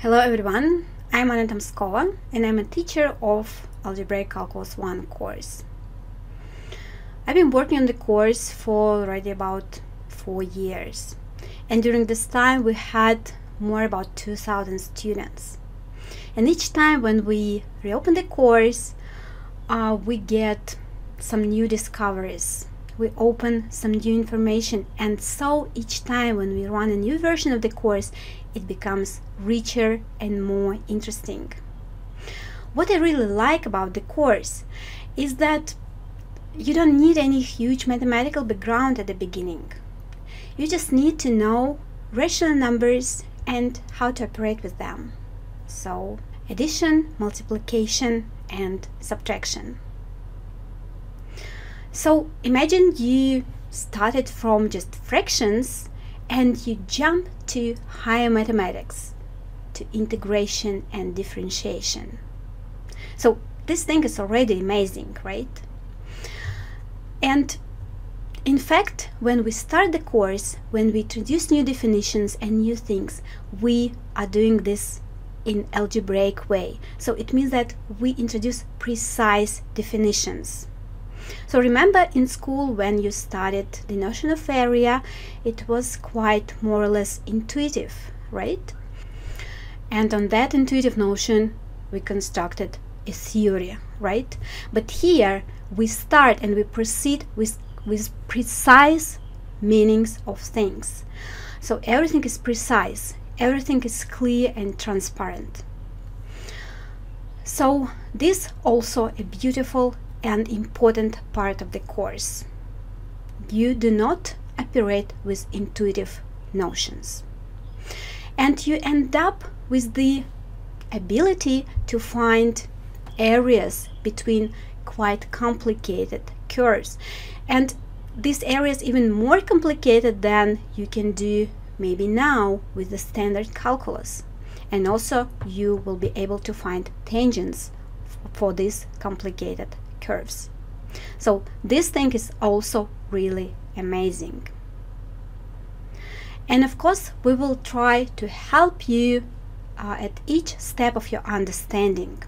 Hello everyone, I'm Anna Tomskova and I'm a teacher of Algebraic Calculus One course. I've been working on the course for already about 4 years, and during this time we had more about 2,000 students. And each time when we reopen the course, we get some new discoveries, we open some new information, and so each time when we run a new version of the course, it becomes richer and more interesting. What I really like about the course is that you don't need any huge mathematical background at the beginning. You just need to know rational numbers and how to operate with them. So, addition, multiplication, and subtraction. So, imagine you started from just fractions and you jump to higher mathematics, to integration and differentiation. So this thing is already amazing, right? And in fact, when we start the course, when we introduce new definitions and new things, we are doing this in algebraic way. So it means that we introduce precise definitions. So remember in school when you studied the notion of area, it was quite more or less intuitive, right? And on that intuitive notion we constructed a theory, right? But here we start and we proceed with precise meanings of things. So everything is precise, everything is clear and transparent. So this also a beautiful and important part of the course. You do not operate with intuitive notions, and you end up with the ability to find areas between quite complicated curves, and these areas even more complicated than you can do maybe now with the standard calculus. And also you will be able to find tangents for these complicated curves. So this thing is also really amazing. And of course we will try to help you at each step of your understanding.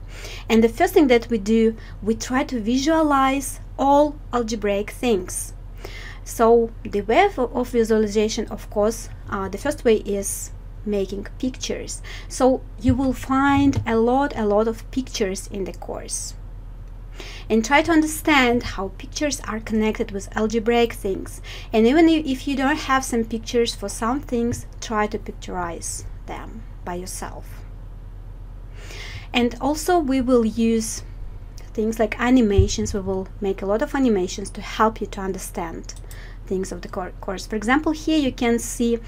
And the first thing that we do, we try to visualize all algebraic things. So the way of visualization, of course, the first way is making pictures. So you will find a lot of pictures in the course, and try to understand how pictures are connected with algebraic things. And even if you don't have some pictures for some things, try to picturize them by yourself. And also we will use things like animations. We will make a lot of animations to help you to understand things of the course. For example, here you can see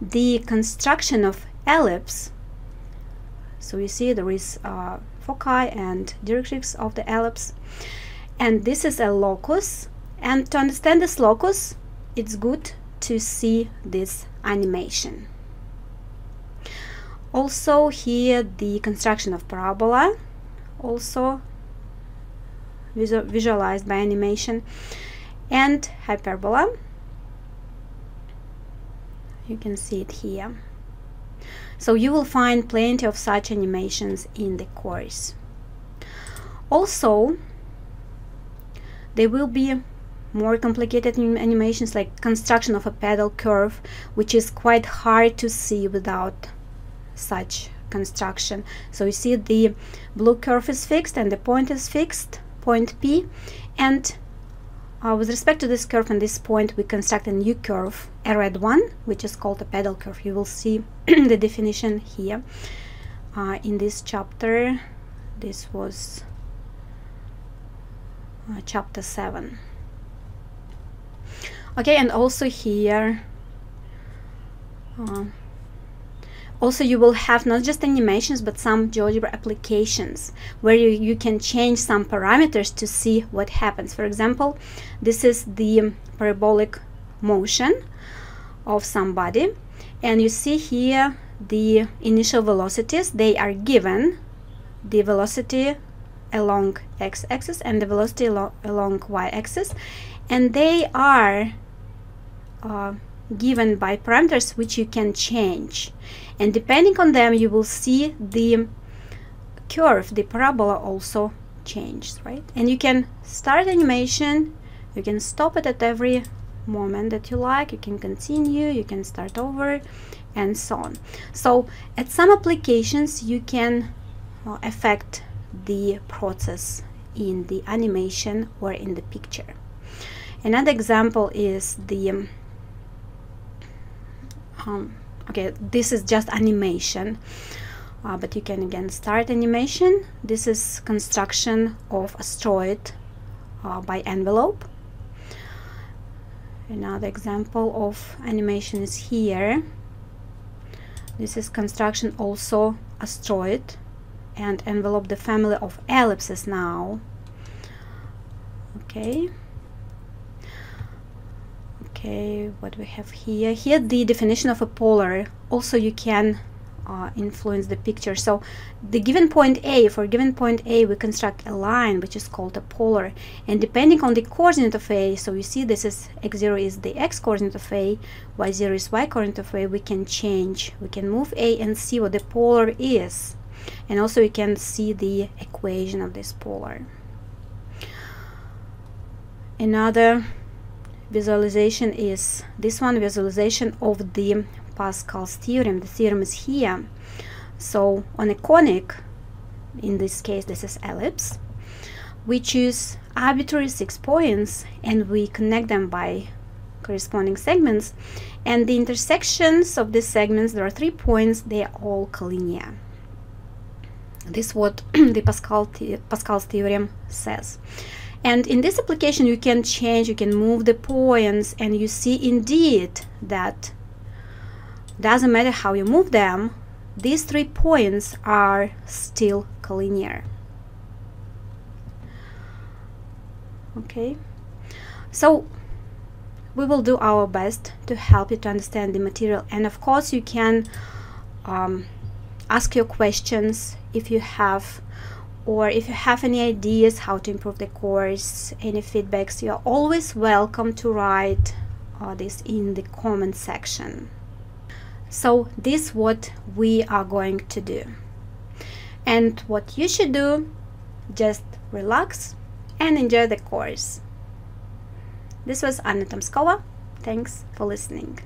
the construction of ellipse. So you see there is foci and directrix of the ellipse, and this is a locus, and to understand this locus it's good to see this animation. Also here the construction of parabola, also visualized by animation, and hyperbola, you can see it here. So you will find plenty of such animations in the course. Also, there will be more complicated animations like construction of a pedal curve, which is quite hard to see without such construction. So you see the blue curve is fixed and the point is fixed, point P, and with respect to this curve and this point, we construct a new curve, a red one, which is called a pedal curve. You will see the definition here in this chapter. This was chapter 7. Okay, and also here, also you will have not just animations but some GeoGebra applications where you can change some parameters to see what happens. For example, this is the parabolic motion of somebody, and you see here the initial velocities. They are given, the velocity along x-axis and the velocity along y-axis, and they are given by parameters which you can change, and depending on them you will see the curve, the parabola also changes, right? And you can start animation, you can stop it at every moment that you like, you can continue, you can start over, and so on. So at some applications you can affect the process in the animation or in the picture. Another example is the okay, this is just animation, but you can again start animation. This is construction of asteroid by envelope. Another example of animation is here. This is construction also asteroid and envelope, the family of ellipses now. Okay. Okay, what we have here? Here the definition of a polar. Also you can influence the picture. So the given point A, for given point A we construct a line which is called a polar, and depending on the coordinate of A, so you see this is x0 is the x coordinate of A, y0 is y coordinate of A, we can change, we can move A and see what the polar is, and also you can see the equation of this polar. Another visualization is this one, visualization of the Pascal's theorem. The theorem is here. So on a conic, in this case this is ellipse, we choose arbitrary 6 points and we connect them by corresponding segments, and the intersections of these segments, there are 3 points, they are all collinear. This is what the Pascal's theorem says. And in this application you can change, you can move the points, and you see indeed that doesn't matter how you move them, these 3 points are still collinear. Okay, so we will do our best to help you to understand the material, and of course you can ask your questions if you have, or if you have any ideas how to improve the course, any feedbacks, you are always welcome to write this in the comment section. So this is what we are going to do, and what you should do, just relax and enjoy the course. This was Anna Tomskova. Thanks for listening.